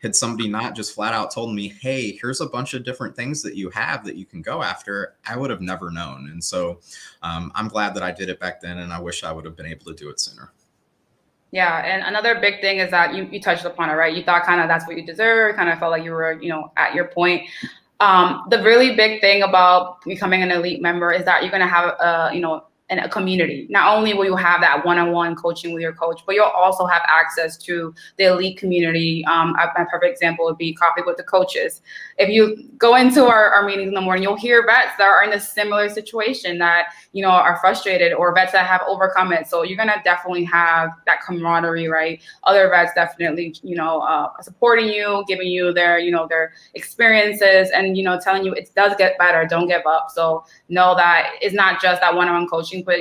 had somebody not just flat out told me, hey, here's a bunch of different things that you have that you can go after, I would have never known. And so I'm glad that I did it back then, and I wish I would have been able to do it sooner. Yeah. And another big thing is that you touched upon it, right? You thought kind of that's what you deserved, kind of felt like you were, you know, at your point. The really big thing about becoming an elite member is that you're going to have a community. Not only will you have that one-on-one coaching with your coach, but you'll also have access to the elite community. My perfect example would be Coffee with the Coaches. If you go into our meetings in the morning, you'll hear vets that are in a similar situation that, you know, are frustrated, or vets that have overcome it. So you're going to definitely have that camaraderie, right? Other vets definitely, you know, supporting you, giving you their, you know, their experiences and, you know, telling you it does get better. Don't give up. So know that it's not just that one-on-one coaching, but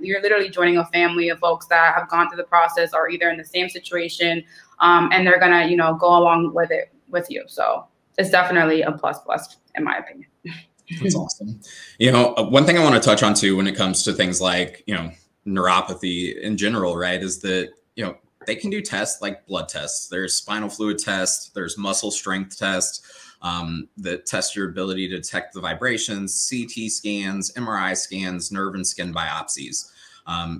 you're literally joining a family of folks that have gone through the process or either in the same situation, and they're gonna, you know, go along with it with you. So it's definitely a plus in my opinion. That's awesome. You know, one thing I want to touch on too when it comes to things like, you know, neuropathy in general, right, is that, you know, they can do tests like blood tests. There's spinal fluid tests, there's muscle strength tests, that test your ability to detect the vibrations, CT scans, MRI scans, nerve and skin biopsies.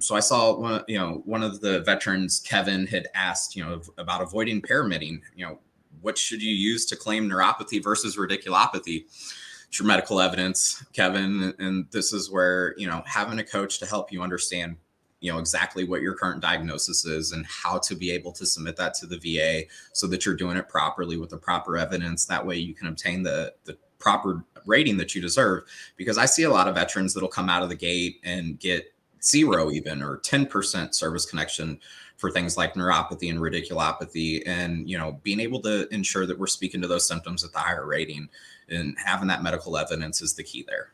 So I saw one of the veterans, Kevin, had asked, you know, about avoiding pyramiding. You know, what should you use to claim neuropathy versus radiculopathy? It's your medical evidence, Kevin. And this is where, you know, having a coach to help you understand, you know, exactly what your current diagnosis is and how to be able to submit that to the VA so that you're doing it properly with the proper evidence. That way you can obtain the proper rating that you deserve. Because I see a lot of veterans that'll come out of the gate and get 0 even or 10% service connection for things like neuropathy and radiculopathy. And, you know, being able to ensure that we're speaking to those symptoms at the higher rating and having that medical evidence is the key there.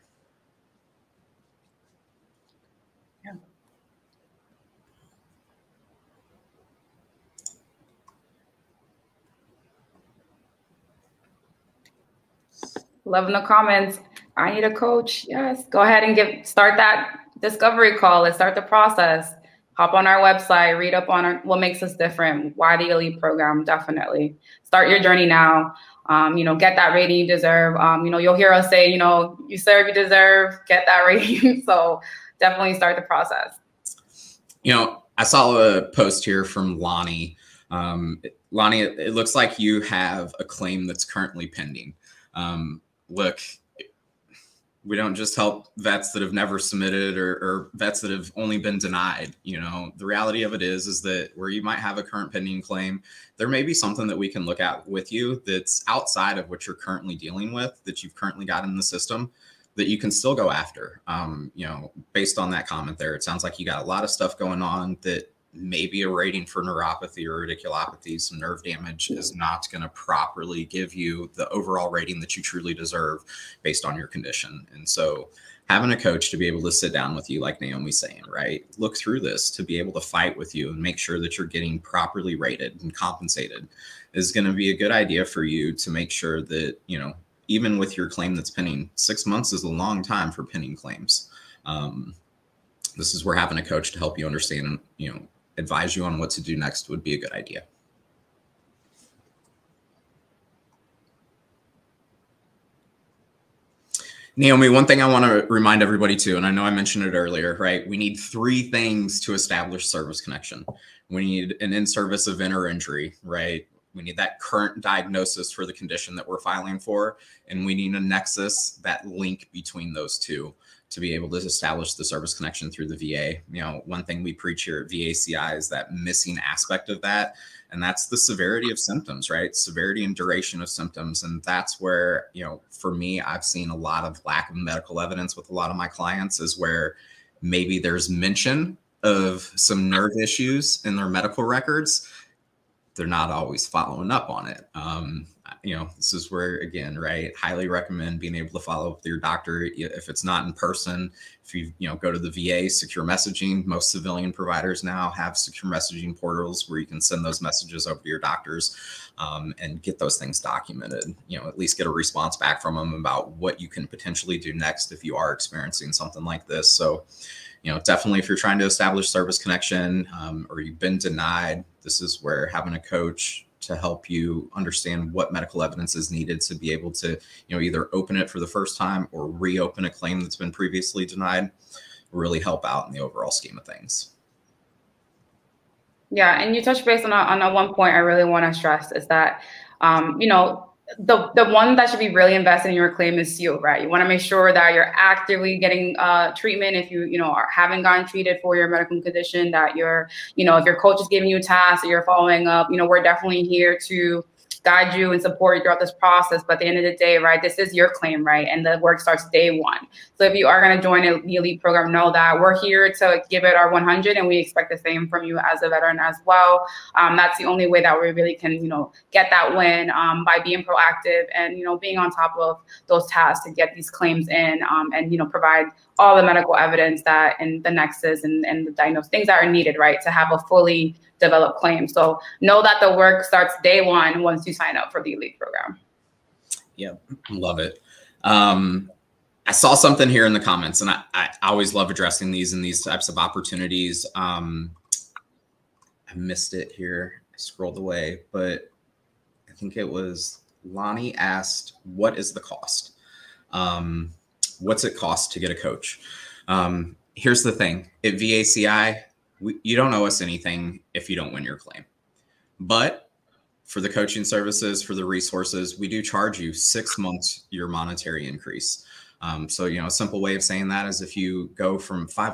Loving the comments. I need a coach. Yes. Go ahead and start that discovery call. Let's start the process. Hop on our website, read up on what makes us different, why the elite program. Definitely start your journey now. You know, get that rating you deserve. You know, you'll hear us say, you know, you serve, you deserve, get that rating. So definitely start the process. You know, I saw a post here from Lonnie. Lonnie, it looks like you have a claim that's currently pending. Look, we don't just help vets that have never submitted or vets that have only been denied. You know, the reality of it is that where you might have a current pending claim, there may be something that we can look at with you that's outside of what you're currently dealing with, that you've currently got in the system, that you can still go after. You know, based on that comment there, it sounds like you got a lot of stuff going on that maybe a rating for neuropathy or radiculopathy, some nerve damage is not going to properly give you the overall rating that you truly deserve based on your condition. And so having a coach to be able to sit down with you, like Naomi's saying, right, look through this to be able to fight with you and make sure that you're getting properly rated and compensated is going to be a good idea for you to make sure that, you know, even with your claim that's pending, 6 months is a long time for pending claims. This is where having a coach to help you understand and, you know, advise you on what to do next would be a good idea. Naomi, one thing I want to remind everybody too, and I know I mentioned it earlier, right? We need 3 things to establish service connection. We need an in-service event or injury, right? We need that current diagnosis for the condition that we're filing for, and we need a nexus, that link between those two, to be able to establish the service connection through the VA. You know, one thing we preach here at VACI is that missing aspect of that, and that's the severity of symptoms, right? Severity and duration of symptoms. And that's where, you know, for me, I've seen a lot of lack of medical evidence with a lot of my clients, is where Maybe there's mention of some nerve issues in their medical records. They're not always following up on it. You know, this is where, again, right, highly recommend being able to follow up with your doctor. If it's not in person, if you, go to the VA, secure messaging. Most civilian providers now have secure messaging portals where you can send those messages over to your doctors and get those things documented, at least get a response back from them about what you can potentially do next if you are experiencing something like this. So, definitely if you're trying to establish service connection or you've been denied, this is where having a coach to help you understand what medical evidence is needed to be able to, either open it for the first time or reopen a claim that's been previously denied really help out in the overall scheme of things. Yeah, and you touched base on a one point I really want to stress is that, the one that should be really invested in your claim is you, right? You want to make sure that you're actively getting treatment if you, are, haven't gotten treated for your medical condition, that you're, if your coach is giving you tasks, that you're following up. We're definitely here to guide you and support you throughout this process. But at the end of the day, right, this is your claim, right? And the work starts day one. So if you are going to join the elite program, know that we're here to give it our 100, and we expect the same from you as a veteran as well. That's the only way that we really can, get that win by being proactive and, being on top of those tasks to get these claims in and, provide all the medical evidence that in the nexus and the diagnosed things that are needed, right, to have a fully developed claim. So know that the work starts day one once you sign up for the elite program. Yeah, love it. I saw something here in the comments, and I always love addressing these in these types of opportunities. I missed it here. I scrolled away, but I think it was Lonnie asked, what is the cost? What's it cost to get a coach? Here's the thing. At VACI, you don't owe us anything if you don't win your claim. But for the coaching services, for the resources, we do charge you 6 months your monetary increase. So, a simple way of saying that is if you go from $500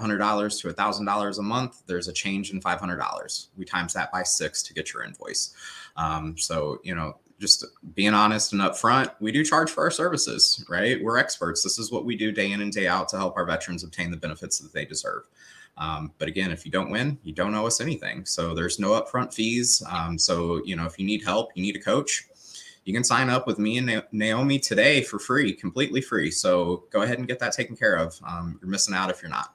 to $1,000 a month, there's a change in $500. We times that by 6 to get your invoice. So, just being honest and upfront, we do charge for our services, right? We're experts. This is what we do day in and day out to help our veterans obtain the benefits that they deserve. But again, if you don't win, you don't owe us anything. So there's no upfront fees. So, if you need help, you need a coach, you can sign up with me and Naomi today for free, completely free. So go ahead and get that taken care of. You're missing out if you're not.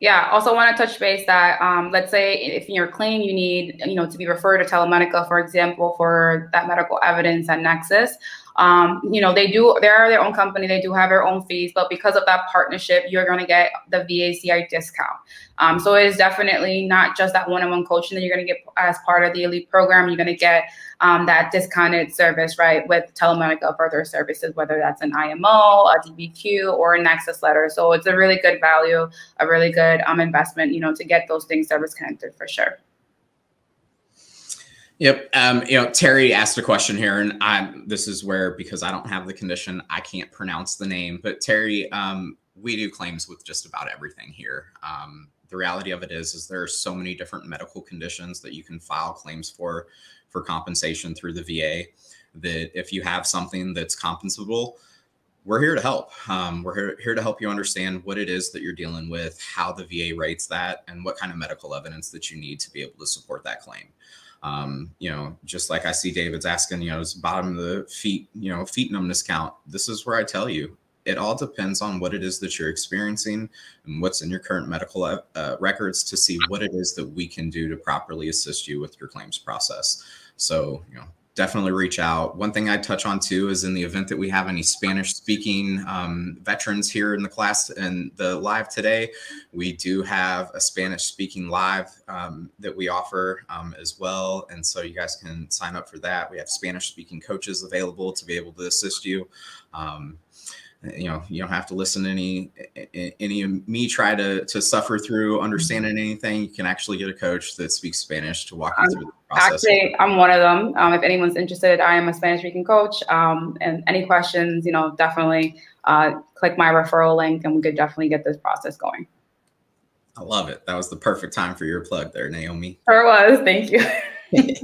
Yeah, also want to touch base that let's say if in your claim you need, to be referred to Telemedica, for example, for that medical evidence at Nexus. They are their own company. They do have their own fees, but because of that partnership, you're going to get the VACI discount. So it is definitely not just that one-on-one coaching that you're going to get as part of the elite program. You're going to get that discounted service, right, with Telemedica for their services, whether that's an IMO, a DBQ, or a Nexus letter. So it's a really good value, a really good investment, to get those things service connected for sure. Yep. Terry asked a question here, and this is where, because I don't have the condition, I can't pronounce the name, but Terry, we do claims with just about everything here. The reality of it is there are so many different medical conditions that you can file claims for compensation through the VA, that if you have something that's compensable, we're here to help. We're here to help you understand what it is that you're dealing with, how the VA rates that, and what kind of medical evidence that you need to be able to support that claim. Just like I see David's asking, it's bottom of the feet, feet numbness count. This is where I tell you, it all depends on what it is that you're experiencing and what's in your current medical records to see what it is that we can do to properly assist you with your claims process. So, definitely reach out. One thing I touch on too is in the event that we have any Spanish speaking veterans here in the class and the live today, we do have a Spanish speaking live that we offer as well. And so you guys can sign up for that. We have Spanish speaking coaches available to be able to assist you. You don't have to listen to any of me try to suffer through understanding anything. You can actually get a coach that speaks Spanish to walk you through the process. Actually, I'm one of them. If anyone's interested, I am a Spanish-speaking coach. And any questions, definitely click my referral link, and we could definitely get this process going. I love it. That was the perfect time for your plug there, Naomi. Sure was. Thank you.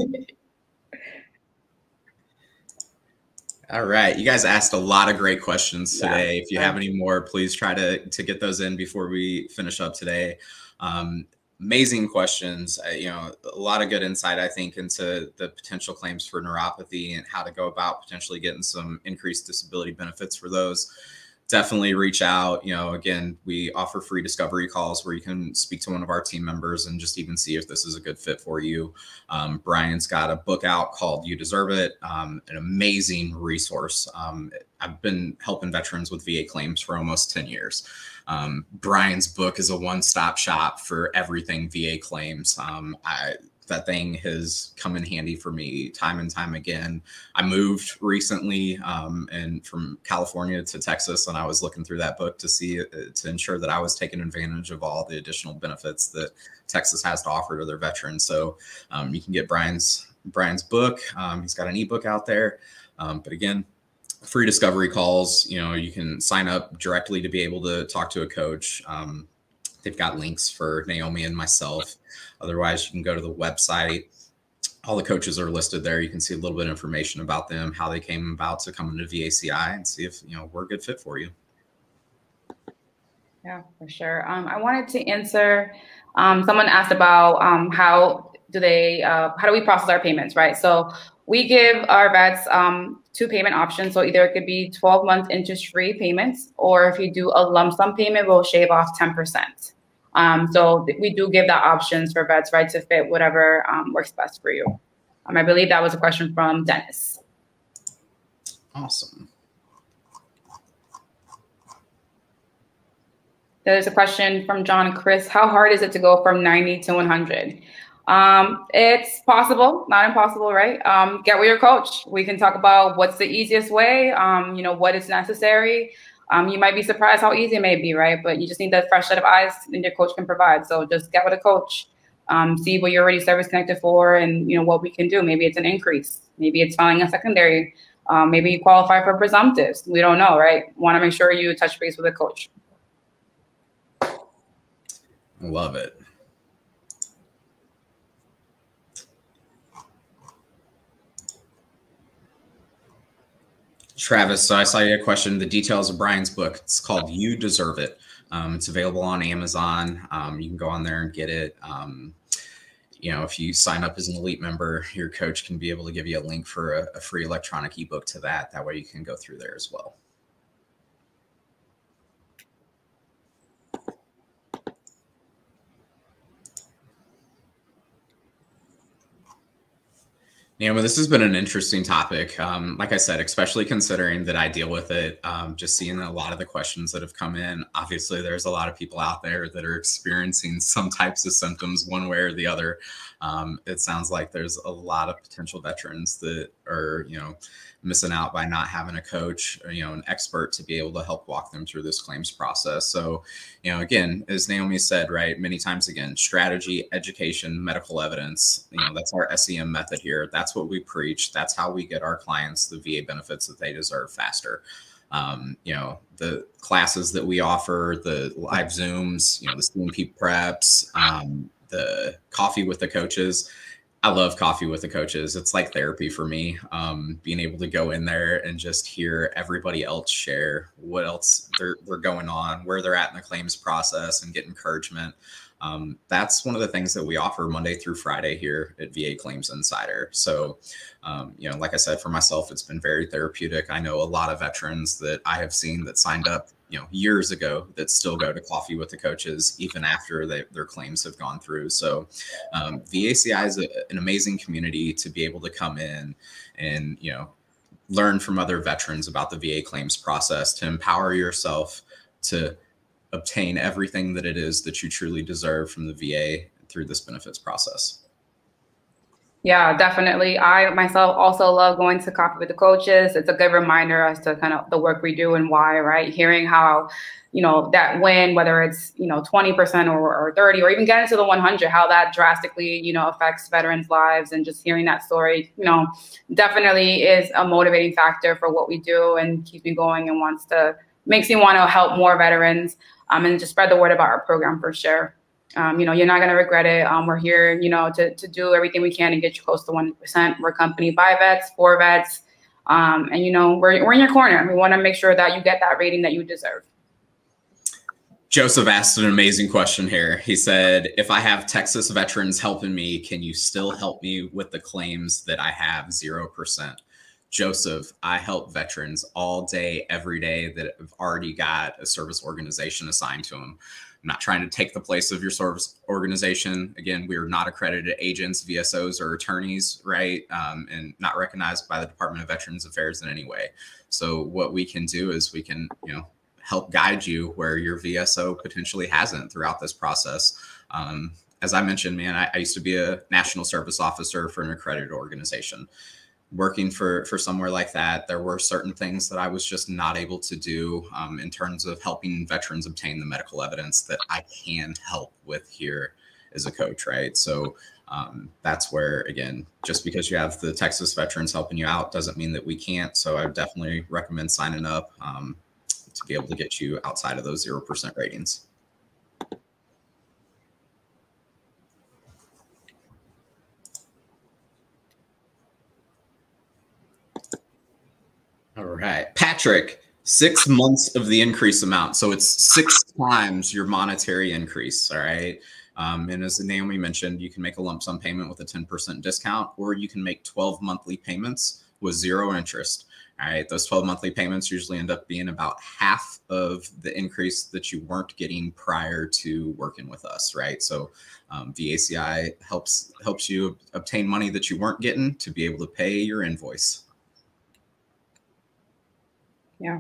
All right. You guys asked a lot of great questions today. Yeah. If you have any more, please try to get those in before we finish up today. Amazing questions. You know, a lot of good insight, I think, into the potential claims for neuropathy and how to go about potentially getting some increased disability benefits for those. Definitely reach out. You know, again, we offer free discovery calls where you can speak to one of our team members and just even see if this is a good fit for you. Brian's got a book out called You Deserve It, an amazing resource. I've been helping veterans with VA claims for almost 10 years. Brian's book is a one-stop shop for everything VA claims. That thing has come in handy for me time and time again. I moved recently and from California to Texas, and I was looking through that book to see to ensure that I was taking advantage of all the additional benefits that Texas has to offer to their veterans. So you can get Brian's book. He's got an ebook out there, but again, free discovery calls. You know, you can sign up directly to be able to talk to a coach. They've got links for Naomi and myself. Otherwise, you can go to the website. All the coaches are listed there. You can see a little bit of information about them, how they came about to come into VACI, and see if, you know, we're a good fit for you. Yeah, for sure. I wanted to answer, someone asked about how do we process our payments, right? So we give our vets two payment options. So either it could be 12-month interest-free payments, or if you do a lump sum payment, we'll shave off 10%. So we do give that options for vets, right, to fit whatever works best for you. I believe that was a question from Dennis. Awesome. There's a question from John Chris. How hard is it to go from 90 to 100? It's possible, not impossible, right? Get with your coach. We can talk about what's the easiest way, you know, what is necessary. You might be surprised how easy it may be, right? But you just need that fresh set of eyes and your coach can provide. So just get with a coach, see what you're already service connected for and, you know, what we can do. Maybe it's an increase. Maybe it's filing a secondary. Maybe you qualify for presumptives. We don't know, right? Want to make sure you touch base with a coach. Love it. Travis, so I saw you had a question. The details of Brian's book. It's called You Deserve It. It's available on Amazon. You can go on there and get it. You know, if you sign up as an elite member, your coach can be able to give you a link for a free electronic ebook to that. That way you can go through there as well. Naomi, this has been an interesting topic. Like I said, especially considering that I deal with it, just seeing a lot of the questions that have come in. Obviously, there's a lot of people out there that are experiencing some types of symptoms one way or the other. It sounds like there's a lot of potential veterans that are, you know, missing out by not having a coach or, you know, an expert to be able to help walk them through this claims process. So, you know, again, as Naomi said, right, many times again, strategy, education, medical evidence, you know, that's our SEM method here. That's what we preach. That's how we get our clients the VA benefits that they deserve faster. You know, the classes that we offer, the live Zooms, you know, the C&P preps, the coffee with the coaches. I love coffee with the coaches. It's like therapy for me. Being able to go in there and just hear everybody else share what else they're going on, where they're at in the claims process, and get encouragement. That's one of the things that we offer Monday through Friday here at VA Claims Insider. So, you know, like I said, for myself, it's been very therapeutic. I know a lot of veterans that I have seen that signed up, you know, years ago that still go to coffee with the coaches, even after their claims have gone through. So VACI is an amazing community to be able to come in and, you know, learn from other veterans about the VA claims process, to empower yourself to obtain everything that it is that you truly deserve from the VA through this benefits process. Yeah, definitely. I myself also love going to coffee with the coaches. It's a good reminder as to kind of the work we do and why, right? Hearing how, you know, that win, whether it's, you know, 20% or 30 or even getting to the 100, how that drastically, you know, affects veterans' lives, and just hearing that story, you know, definitely is a motivating factor for what we do and keeps me going and makes me want to help more veterans and just spread the word about our program for sure. You know, you're not going to regret it. We're here, you know, to do everything we can and get you close to 1%. We're a company by vets, for vets. And, you know, we're in your corner. And we want to make sure that you get that rating that you deserve. Joseph asked an amazing question here. He said, if I have Texas veterans helping me, can you still help me with the claims that I have 0%? Joseph, I help veterans all day, every day that have already got a service organization assigned to them. I'm not trying to take the place of your service organization. Again, we are not accredited agents, VSOs, or attorneys, right? And not recognized by the Department of Veterans Affairs in any way. So what we can do is we can, you know, help guide you where your VSO potentially hasn't throughout this process. As I mentioned, man, I used to be a national service officer for an accredited organization. Working for somewhere like that, there were certain things that I was just not able to do in terms of helping veterans obtain the medical evidence that I can help with here as a coach, right? So that's where, again, just because you have the Texas veterans helping you out doesn't mean that we can't. So I definitely recommend signing up to be able to get you outside of those 0% ratings. All right, Patrick, 6 months of the increase amount. So it's 6 times your monetary increase, all right? And as Naomi mentioned, you can make a lump sum payment with a 10% discount, or you can make 12 monthly payments with 0 interest, all right? Those 12 monthly payments usually end up being about half of the increase that you weren't getting prior to working with us, right? So VACI helps you obtain money that you weren't getting to be able to pay your invoice. Yeah.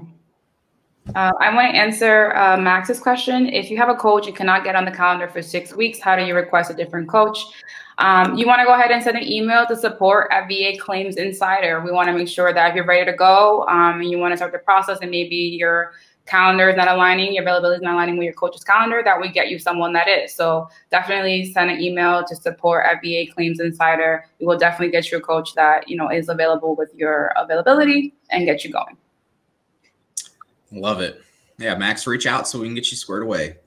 I want to answer Max's question. If you have a coach and cannot get on the calendar for 6 weeks, how do you request a different coach? You want to go ahead and send an email to support@VA Claims Insider. We want to make sure that if you're ready to go and you want to start the process and maybe your calendar is not aligning, your availability is not aligning with your coach's calendar, that we get you someone that is. So definitely send an email to support@VA Claims Insider. We will definitely get you a coach that, you know, is available with your availability and get you going. Love it. Yeah, Max, reach out so we can get you squared away.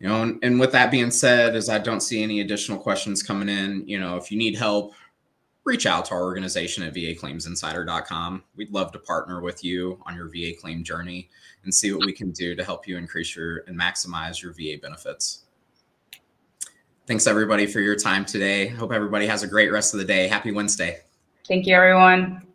You know, and with that being said, as I don't see any additional questions coming in, you know, if you need help, reach out to our organization at vaclaimsinsider.com. We'd love to partner with you on your VA claim journey and see what we can do to help you increase your and maximize your VA benefits. Thanks, everybody, for your time today. Hope everybody has a great rest of the day. Happy Wednesday. Thank you, everyone.